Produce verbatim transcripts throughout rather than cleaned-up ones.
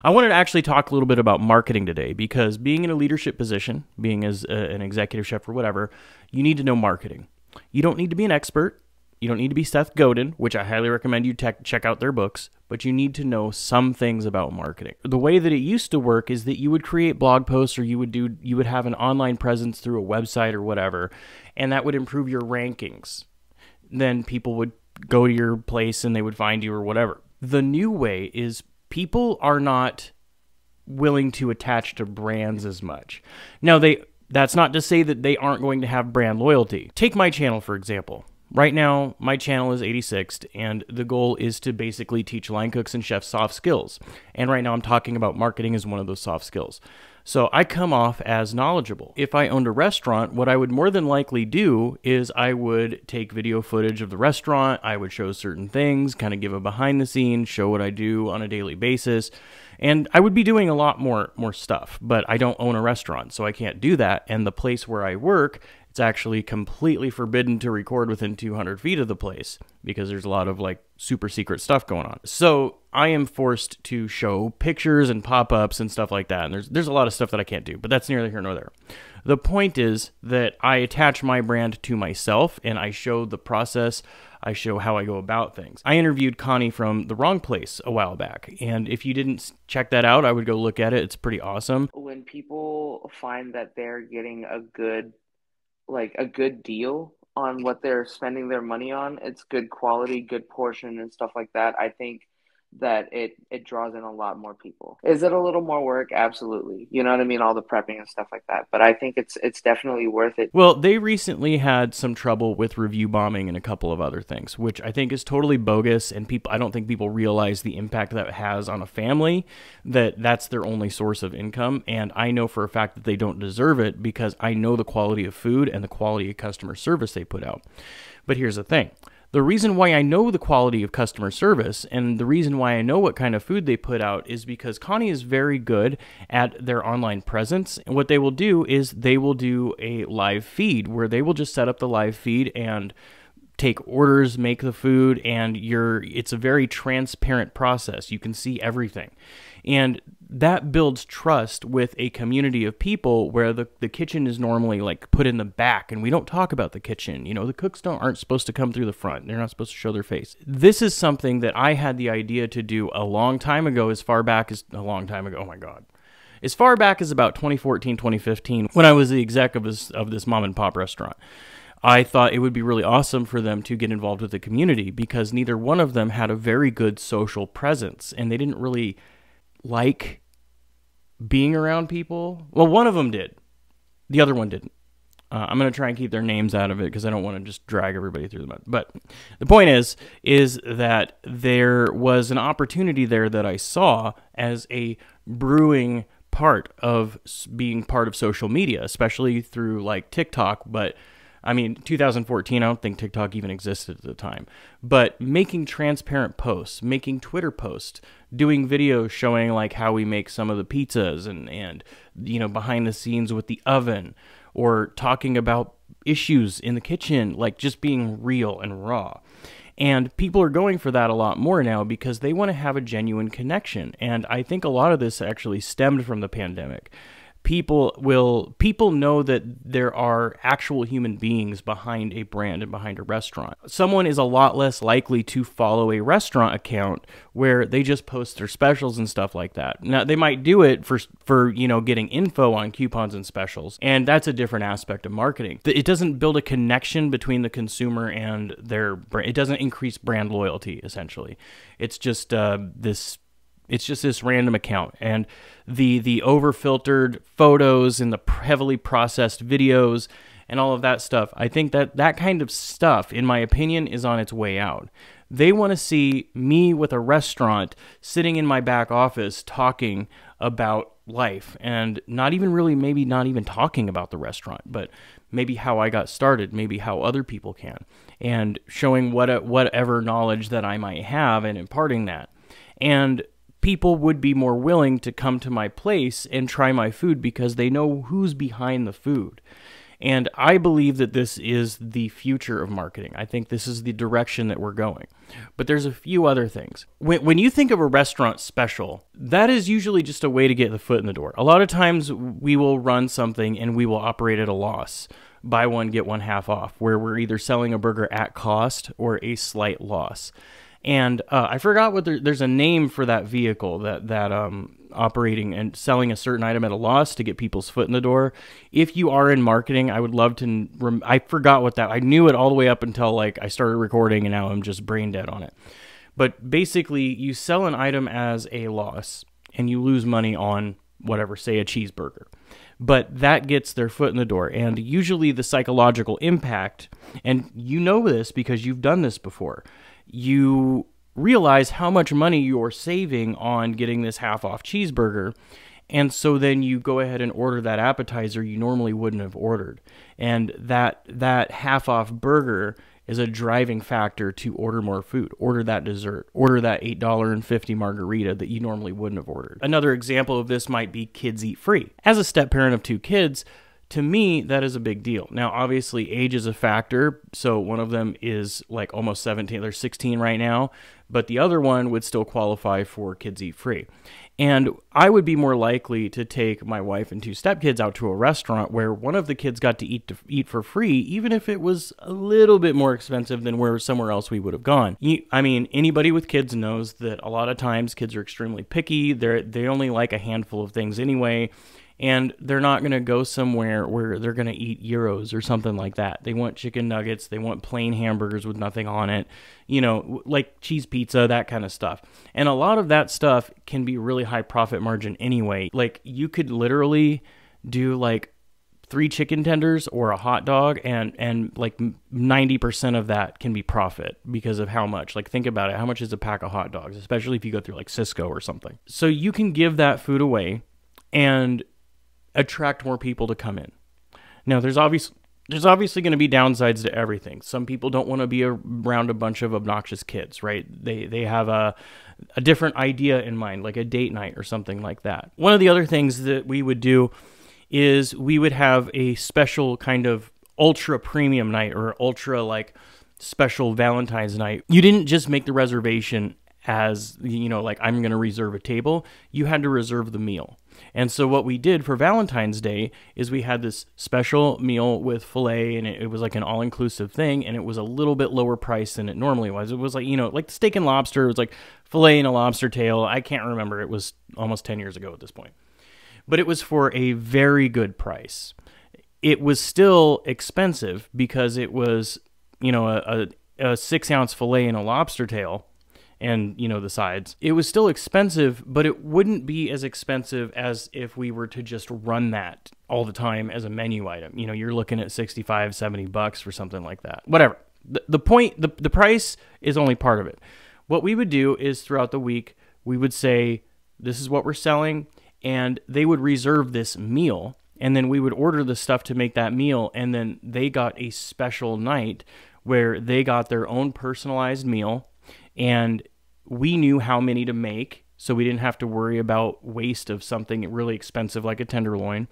I wanted to actually talk a little bit about marketing today, because being in a leadership position, being as a, an executive chef or whatever, you need to know marketing. You don't need to be an expert. You don't need to be Seth Godin, which I highly recommend you check out their books, but you need to know some things about marketing. The way that it used to work is that you would create blog posts, or you would do you would have an online presence through a website or whatever, and that would improve your rankings. Then people would go to your place and they would find you or whatever. The new way is people are not willing to attach to brands as much. Now, they that's not to say that they aren't going to have brand loyalty. Take my channel, for example. Right now, my channel is eighty-sixth, and the goal is to basically teach line cooks and chefs soft skills. And right now, I'm talking about marketing as one of those soft skills. So I come off as knowledgeable. If I owned a restaurant, what I would more than likely do is I would take video footage of the restaurant, I would show certain things, kind of give a behind the scenes, show what I do on a daily basis, and I would be doing a lot more, more stuff, but I don't own a restaurant, so I can't do that. And the place where I work, it's actually completely forbidden to record within two hundred feet of the place because there's a lot of like super secret stuff going on. So I am forced to show pictures and pop-ups and stuff like that. And there's, there's a lot of stuff that I can't do, but that's neither here nor there. The point is that I attach my brand to myself, and I show the process. I show how I go about things. I interviewed Connie from The Wrong Place a while back. And if you didn't check that out, I would go look at it. It's pretty awesome. When people find that they're getting a good like a good deal on what they're spending their money on, it's good quality, good portion and stuff like that, I think that it, it draws in a lot more people. Is it a little more work? Absolutely. You know what I mean? All the prepping and stuff like that. But I think it's it's definitely worth it. Well, they recently had some trouble with review bombing and a couple of other things, which I think is totally bogus. And people, I don't think people realize the impact that it has on a family, that that's their only source of income. And I know for a fact that they don't deserve it, because I know the quality of food and the quality of customer service they put out. But here's the thing. The reason why I know the quality of customer service and the reason why I know what kind of food they put out is because Connie is very good at their online presence. And what they will do is they will do a live feed where they will just set up the live feed and take orders, make the food, and you're, it's a very transparent process. You can see everything. And that builds trust with a community of people, where the, the kitchen is normally like put in the back, and we don't talk about the kitchen. You know, the cooks don't aren't supposed to come through the front. They're not supposed to show their face. This is something that I had the idea to do a long time ago, as far back as a long time ago. Oh my God. As far back as about twenty fourteen, twenty fifteen, when I was the exec of this, of this mom and pop restaurant. I thought it would be really awesome for them to get involved with the community, because neither one of them had a very good social presence, and they didn't really like being around people. Well, one of them did. The other one didn't. Uh, I'm going to try and keep their names out of it because I don't want to just drag everybody through the mud. But the point is, is that there was an opportunity there that I saw as a brewing part of being part of social media, especially through like TikTok, but I mean, two thousand fourteen, I don't think TikTok even existed at the time, but making transparent posts, making Twitter posts, doing videos showing like how we make some of the pizzas and, and, you know, behind the scenes with the oven, or talking about issues in the kitchen, like just being real and raw. And people are going for that a lot more now because they want to have a genuine connection. And I think a lot of this actually stemmed from the pandemic. People will people know that there are actual human beings behind a brand and behind a restaurant. Someone is a lot less likely to follow a restaurant account where they just post their specials and stuff like that. Now, they might do it for for you know, getting info on coupons and specials, and that's a different aspect of marketing. It doesn't build a connection between the consumer and their brand. It doesn't increase brand loyalty, essentially. It's just uh, this. It's just this random account, and the the over-filtered photos and the heavily processed videos and all of that stuff. I think that that kind of stuff, in my opinion, is on its way out. They want to see me with a restaurant sitting in my back office talking about life, and not even really, maybe not even talking about the restaurant, but maybe how I got started, maybe how other people can, and showing what whatever knowledge that I might have and imparting that. And people would be more willing to come to my place and try my food because they know who's behind the food. And I believe that this is the future of marketing. I think this is the direction that we're going. But there's a few other things. When, when you think of a restaurant special, that is usually just a way to get the foot in the door. A lot of times we will run something and we will operate at a loss. Buy one, get one half off, where we're either selling a burger at cost or a slight loss. And uh, I forgot what there, there's a name for that vehicle, that, that um, operating and selling a certain item at a loss to get people's foot in the door. If you are in marketing, I would love to, rem I forgot what that, I knew it all the way up until like I started recording and now I'm just brain dead on it. But basically you sell an item as a loss and you lose money on whatever, say a cheeseburger. But that gets their foot in the door. And usually the psychological impact, and you know this because you've done this before, you realize how much money you're saving on getting this half-off cheeseburger. And so then you go ahead and order that appetizer you normally wouldn't have ordered. And that, that half-off burger is a driving factor to order more food, order that dessert, order that eight dollar and fifty margarita that you normally wouldn't have ordered. Another example of this might be kids eat free. As a step parent of two kids, to me, that is a big deal. Now, obviously, age is a factor. So one of them is like almost seventeen, they're sixteen right now, but the other one would still qualify for kids eat free. And I would be more likely to take my wife and two stepkids out to a restaurant where one of the kids got to eat to eat for free, even if it was a little bit more expensive than where somewhere else we would have gone. I mean, anybody with kids knows that a lot of times kids are extremely picky. They're, they only like a handful of things anyway. And they're not going to go somewhere where they're going to eat gyros or something like that. They want chicken nuggets. They want plain hamburgers with nothing on it, you know, like cheese pizza, that kind of stuff. And a lot of that stuff can be really high profit margin anyway. Like you could literally do like three chicken tenders or a hot dog and, and like ninety percent of that can be profit because of how much, like think about it, how much is a pack of hot dogs, especially if you go through like Cisco or something. So you can give that food away and attract more people to come in. Now, there's obviously there's obviously going to be downsides to everything. Some people don't want to be around a bunch of obnoxious kids, right? They they have a a different idea in mind, like a date night or something like that. One of the other things that we would do is we would have a special kind of ultra premium night or ultra like special Valentine's night. You didn't just make the reservation as, you know, like I'm going to reserve a table. You had to reserve the meal. And so what we did for Valentine's Day is we had this special meal with filet, and it, it was like an all-inclusive thing, and it was a little bit lower price than it normally was. It was like, you know, like the steak and lobster. It was like filet and a lobster tail. I can't remember. It was almost ten years ago at this point. But it was for a very good price. It was still expensive because it was, you know, a, a, a six-ounce filet and a lobster tail. And, you know, the sides. It was still expensive, but it wouldn't be as expensive as if we were to just run that all the time as a menu item. You know, you're looking at sixty-five, seventy bucks for something like that. Whatever. The, the point, the, the price is only part of it. What we would do is throughout the week, we would say, this is what we're selling, and they would reserve this meal, and then we would order the stuff to make that meal, and then they got a special night where they got their own personalized meal. And we knew how many to make, so we didn't have to worry about waste of something really expensive like a tenderloin.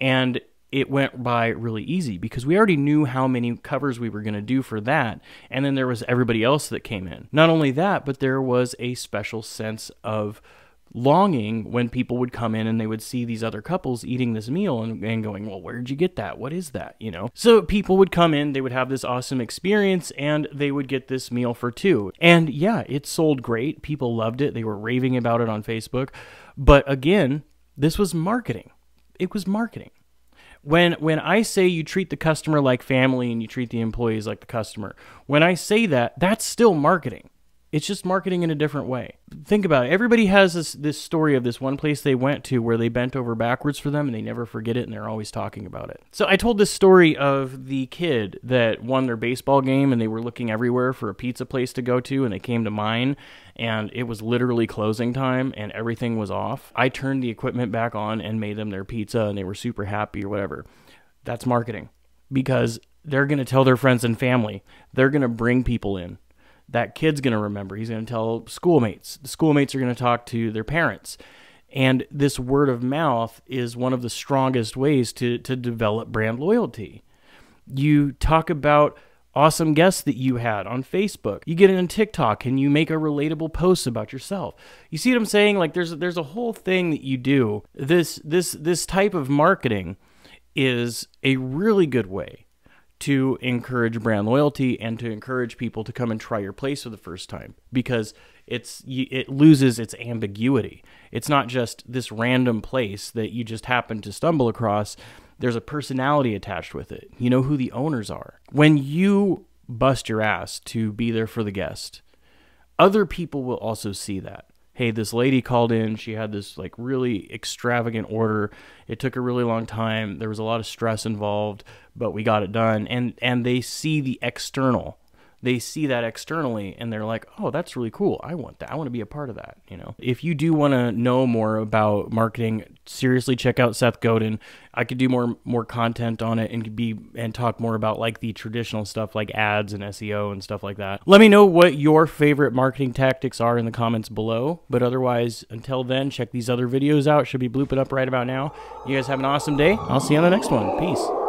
And it went by really easy because we already knew how many covers we were going to do for that. And then there was everybody else that came in. Not only that, but there was a special sense of longing when people would come in and they would see these other couples eating this meal and, and going, well, where'd you get that? What is that? You know? So people would come in, they would have this awesome experience, and they would get this meal for two. And yeah, it sold great. People loved it. They were raving about it on Facebook. But again, this was marketing. It was marketing. When, when I say you treat the customer like family and you treat the employees like the customer, when I say that, that's still marketing. It's just marketing in a different way. Think about it. Everybody has this, this story of this one place they went to where they bent over backwards for them and they never forget it and they're always talking about it. So I told this story of the kid that won their baseball game and they were looking everywhere for a pizza place to go to and they came to mine and it was literally closing time and everything was off. I turned the equipment back on and made them their pizza and they were super happy or whatever. That's marketing because they're going to tell their friends and family. They're going to bring people in. That kid's going to remember. He's going to tell schoolmates. The schoolmates are going to talk to their parents. And this word of mouth is one of the strongest ways to, to develop brand loyalty. You talk about awesome guests that you had on Facebook. You get it on TikTok and you make a relatable post about yourself. You see what I'm saying? Like there's there's a whole thing that you do. This this this type of marketing is a really good way to encourage brand loyalty and to encourage people to come and try your place for the first time, because it's it loses its ambiguity. It's not just this random place that you just happen to stumble across. There's a personality attached with it. You know who the owners are. When you bust your ass to be there for the guest, other people will also see that. Hey, this lady called in. She had this like really extravagant order. It took a really long time. There was a lot of stress involved, but we got it done. And and they see the external. They see that externally and they're like, oh, that's really cool. I want that. I want to be a part of that. You know, if you do want to know more about marketing, seriously, check out Seth Godin. I could do more, more content on it and could be, and talk more about like the traditional stuff like ads and S E O and stuff like that. Let me know what your favorite marketing tactics are in the comments below, but otherwise until then, check these other videos out. Should be blooping up right about now. You guys have an awesome day. I'll see you on the next one. Peace.